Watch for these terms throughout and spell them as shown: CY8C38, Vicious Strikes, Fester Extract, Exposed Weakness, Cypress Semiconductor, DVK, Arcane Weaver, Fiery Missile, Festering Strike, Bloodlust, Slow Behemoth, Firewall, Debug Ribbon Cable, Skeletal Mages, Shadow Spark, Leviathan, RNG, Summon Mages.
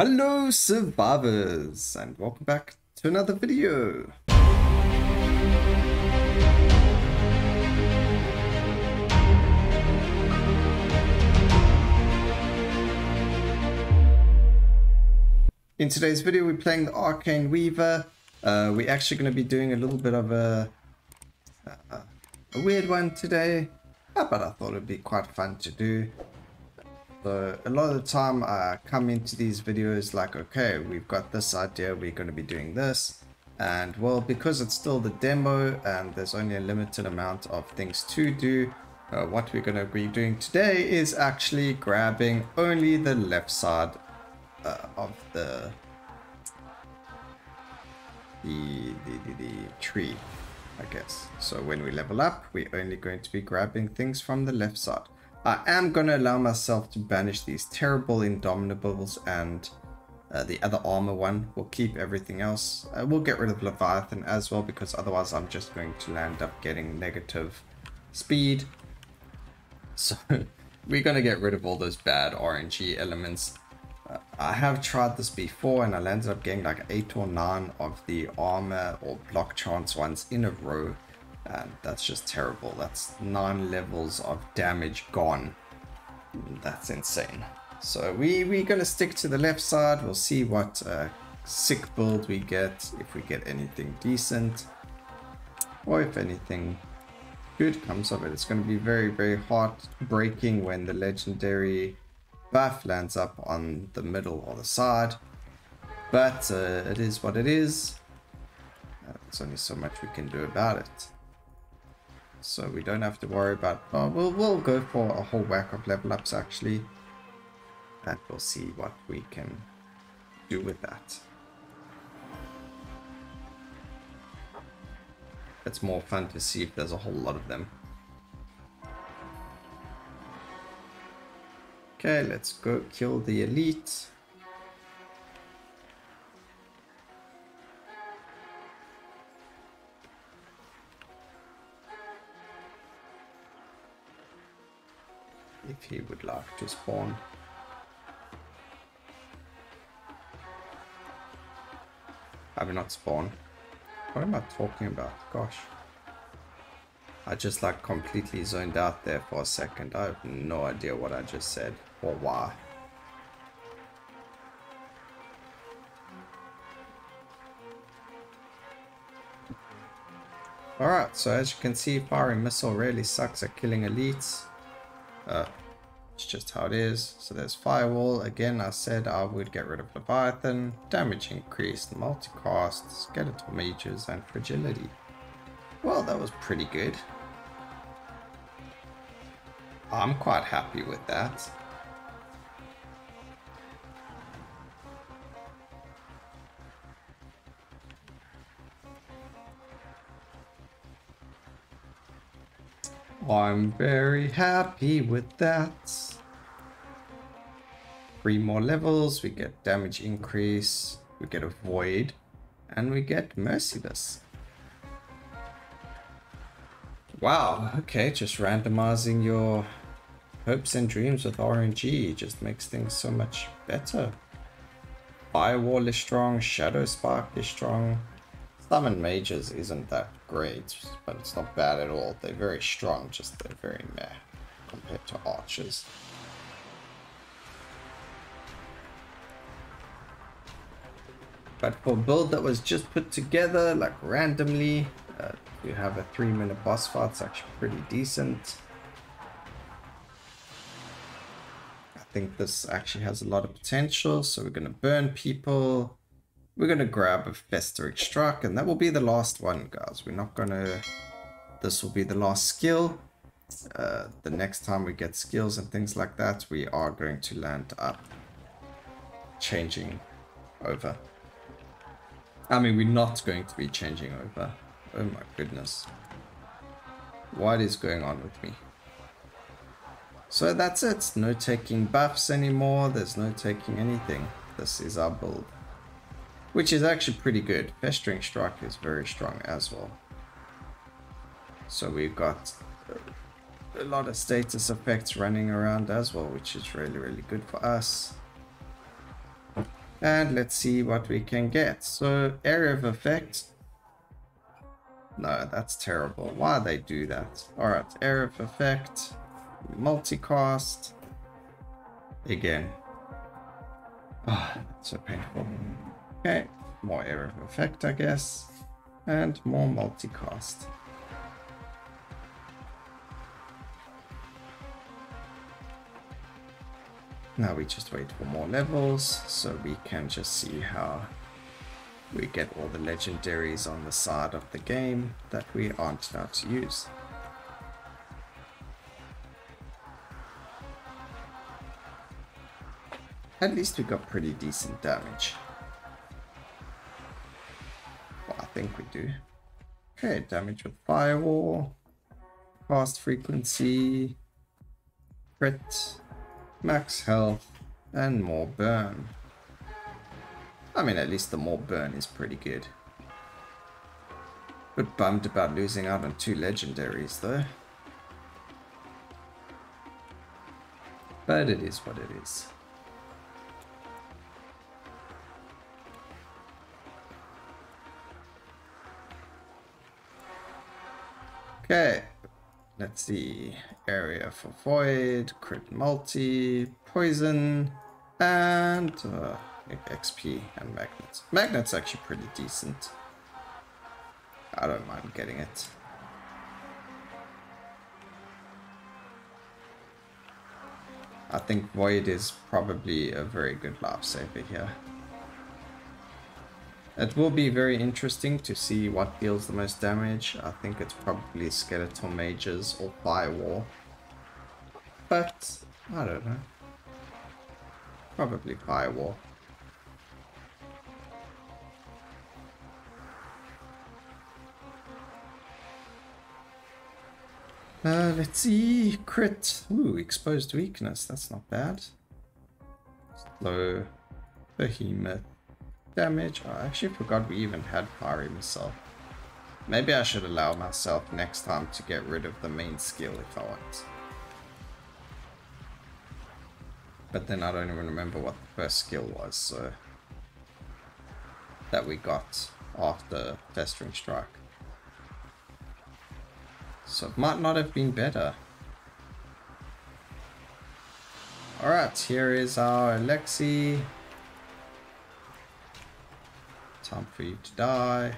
Hello survivors and welcome back to another video. In today's video we're playing the Arcane Weaver. We're actually going to be doing a little bit of a weird one today, but I thought it'd be quite fun to do. So a lot of the time I come into these videos like, okay, we've got this idea, we're going to be doing this, and well, because it's still the demo and there's only a limited amount of things to do, what we're going to be doing today is actually grabbing only the left side of the tree, I guess. So when we level up, we're only going to be grabbing things from the left side. I am going to allow myself to banish these terrible Indominables and the other armor one. We'll keep everything else. We'll get rid of Leviathan as well, because otherwise I'm just going to land up getting negative speed. So we're going to get rid of all those bad RNG elements. I have tried this before and I landed up getting like 8 or 9 of the armor or block chance ones in a row. And that's just terrible. That's 9 levels of damage gone. That's insane. So we're going to stick to the left side. We'll see what sick build we get, if we get anything decent, or if anything good comes of it. It's going to be very, very heartbreaking when the legendary buff lands up on the middle or the side. But it is what it is. There's only so much we can do about it. So we don't have to worry about, we'll go for a whole whack of level ups actually, and we'll see what we can do with that. It's more fun to see if there's a whole lot of them. Okay, let's go kill the elite. If he would like to spawn. I will not spawn. What am I talking about? Gosh. I just like completely zoned out there for a second. I have no idea what I just said or why. Alright, so as you can see, Fiery Missile really sucks at killing elites. It's just how it is. So there's Firewall. Again, I said I would get rid of Leviathan. Damage increased, multicast, Skeletal Mages, and Fragility. Well, that was pretty good. I'm quite happy with that. I'm very happy with that. 3 more levels, we get damage increase, we get a void, and we get merciless. Wow, okay, just randomizing your hopes and dreams with RNG just makes things so much better. Firewall is strong, Shadow Spark is strong. Summon Mages isn't that great, but it's not bad at all. They're very strong, just they're very meh compared to Archers. But for a build that was just put together, like randomly, you have a 3-minute boss fight. It's actually pretty decent. I think this actually has a lot of potential, so we're going to burn people. We're going to grab a Fester Extract, and that will be the last one, guys. We're not going to... This will be the last skill. The next time we get skills and things like that, we are going to land up changing over. I mean, we're not going to be changing over. Oh my goodness. What is going on with me? So that's it. No taking buffs anymore. There's no taking anything. This is our build, which is actually pretty good. Festering Strike is very strong as well. So we've got a lot of status effects running around as well, which is really, really good for us. And let's see what we can get. So area of effect. No, that's terrible. Why they do that? All right, area of effect, multicast. Again. Ah, oh, that's so painful. Okay, more area of effect, I guess, and more multicast. Now we just wait for more levels, so we can just see how we get all the legendaries on the side of the game that we aren't allowed to use. At least we got pretty decent damage. Well, I think we do. Okay, damage with Firewall, cast frequency, crit, max health, and more burn. I mean, at least the more burn is pretty good. But bummed about losing out on 2 legendaries though. But it is what it is. Okay, let's see, area for void, crit multi, poison, and XP and magnets. Magnets actually pretty decent. I don't mind getting it. I think void is probably a very good lifesaver here. It will be very interesting to see what deals the most damage. I think it's probably Skeletal Mages or Firewall. But, I don't know. Probably Firewall. Let's see. Crit. Ooh, Exposed Weakness. That's not bad. Slow Behemoth. Damage. Oh, I actually forgot we even had Fiery Missile. Maybe I should allow myself next time to get rid of the main skill if I want. But then I don't even remember what the first skill was, so that we got after Festering Strike. So it might not have been better. Alright, here is our Alexi. Time for you to die.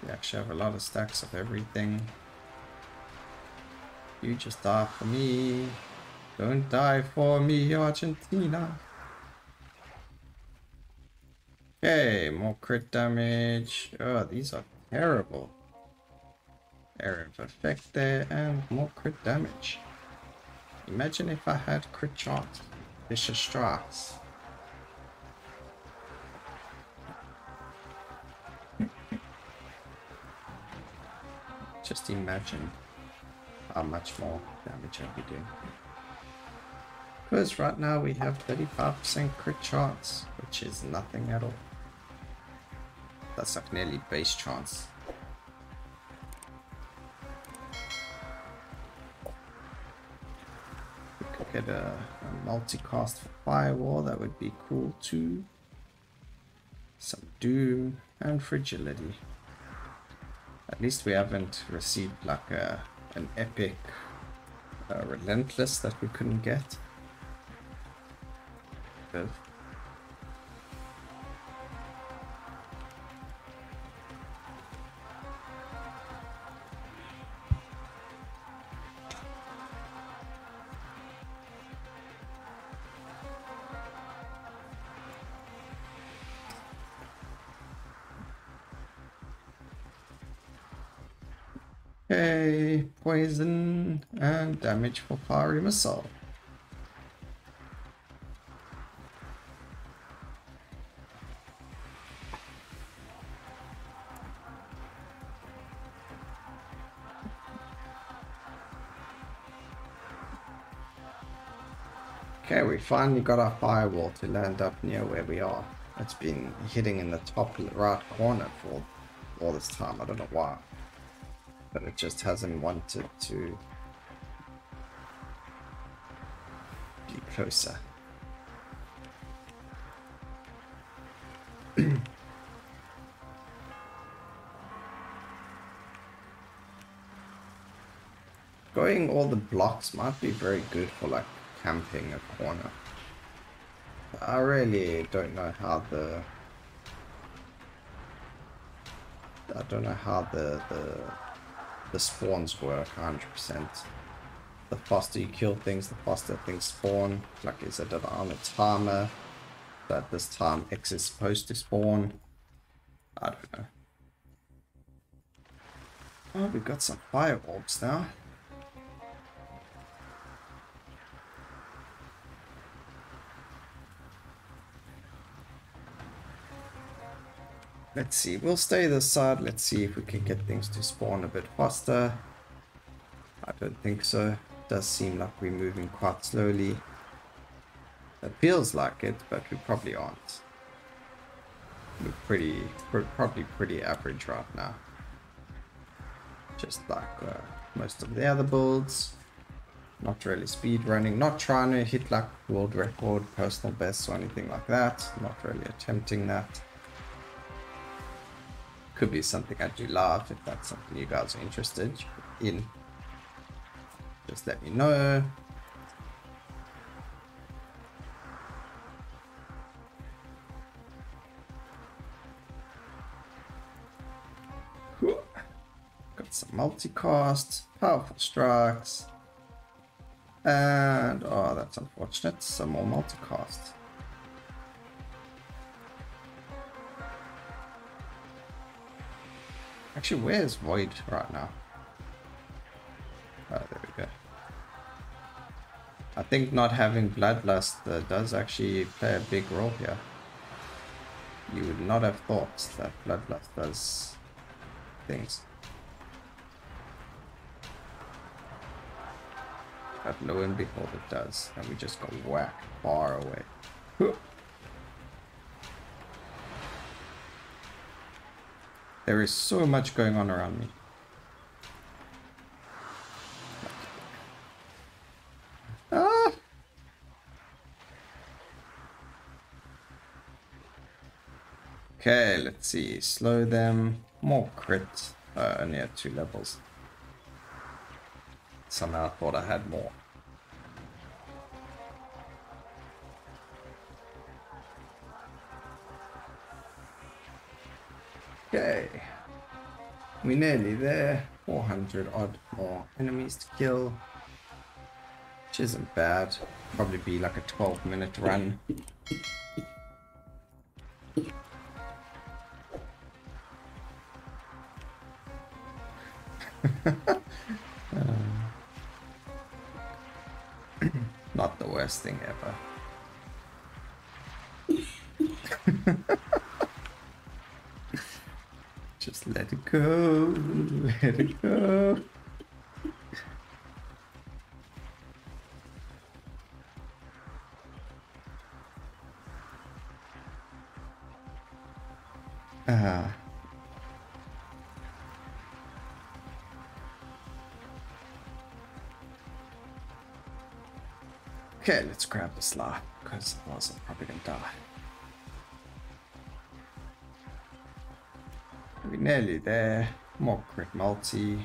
We actually have a lot of stacks of everything. You just die for me. Don't die for me, Argentina. Okay, more crit damage. Oh, these are terrible. Area of effect there and more crit damage. Imagine if I had crit shot. Vicious Strikes. Just imagine how much more damage I'll be doing. Because right now we have 35% crit chance, which is nothing at all. That's like nearly base chance. We could get a multicast for Firewall, that would be cool too. Some Doom and Fragility. At least we haven't received like an epic Relentless that we couldn't get. Good. Okay, poison and damage for Fiery Missile. Okay, we finally got our Firewall to land up near where we are. It's been hitting in the top right corner for all this time, I don't know why. But it just hasn't wanted to be closer. Going all the blocks might be very good for like camping a corner. I really don't know how the I don't know how the spawns work 100%. The faster you kill things, the faster things spawn. Like, is it an armored timer? That this time X is supposed to spawn? I don't know. Oh, we've got some fire orbs now. Let's see, we'll stay this side. Let's see if we can get things to spawn a bit faster. I don't think so. It does seem like we're moving quite slowly. It feels like it, but we probably aren't. We're probably pretty average right now. Just like most of the other builds. Not really speed running. Not trying to hit like world record, personal bests or anything like that. Not really attempting that. Could be something I do live if that's something you guys are interested in. Just let me know. Cool. Got some multicast, powerful strikes, and oh, that's unfortunate. Some more multicast. Actually, where's Void right now? Oh, there we go. I think not having Bloodlust does actually play a big role here. You would not have thought that Bloodlust does things. But lo and behold, it does. And we just got whacked far away. Whew. There is so much going on around me. Ah! Okay, let's see. Slow them. More crit. Only at 2 levels. Somehow I thought I had more. Okay, we're nearly there. 400 odd more enemies to kill, which isn't bad. Probably be like a 12-minute run. Not the worst thing ever. Just let it go, let it go. Okay, let's grab the slot, because otherwise I'm probably gonna die. We're nearly there. More crit multi.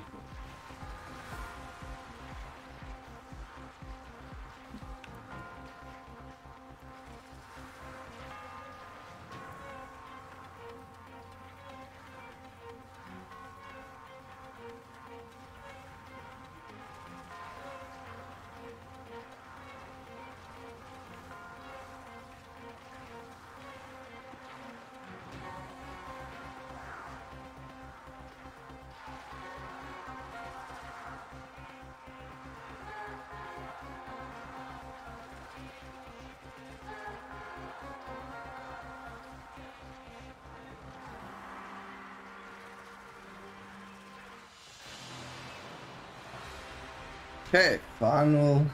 Okay, final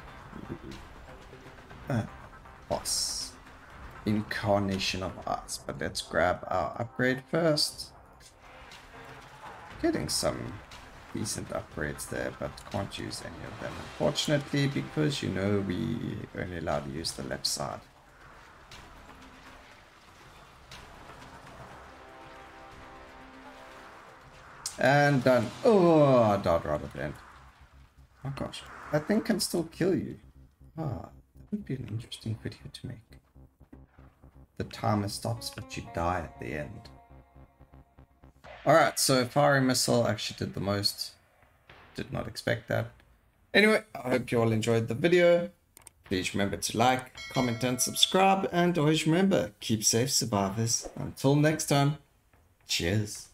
boss incarnation of us, but let's grab our upgrade first. Getting some decent upgrades there, but can't use any of them unfortunately, because you know we only allowed to use the left side. And done. Oh, I died right at the end. Oh gosh, that thing can still kill you. Ah, that would be an interesting video to make. The timer stops, but you die at the end. Alright, so Fiery Missile actually did the most. Did not expect that. Anyway, I hope you all enjoyed the video. Please remember to like, comment and subscribe. And always remember, keep safe survivors. Until next time, cheers.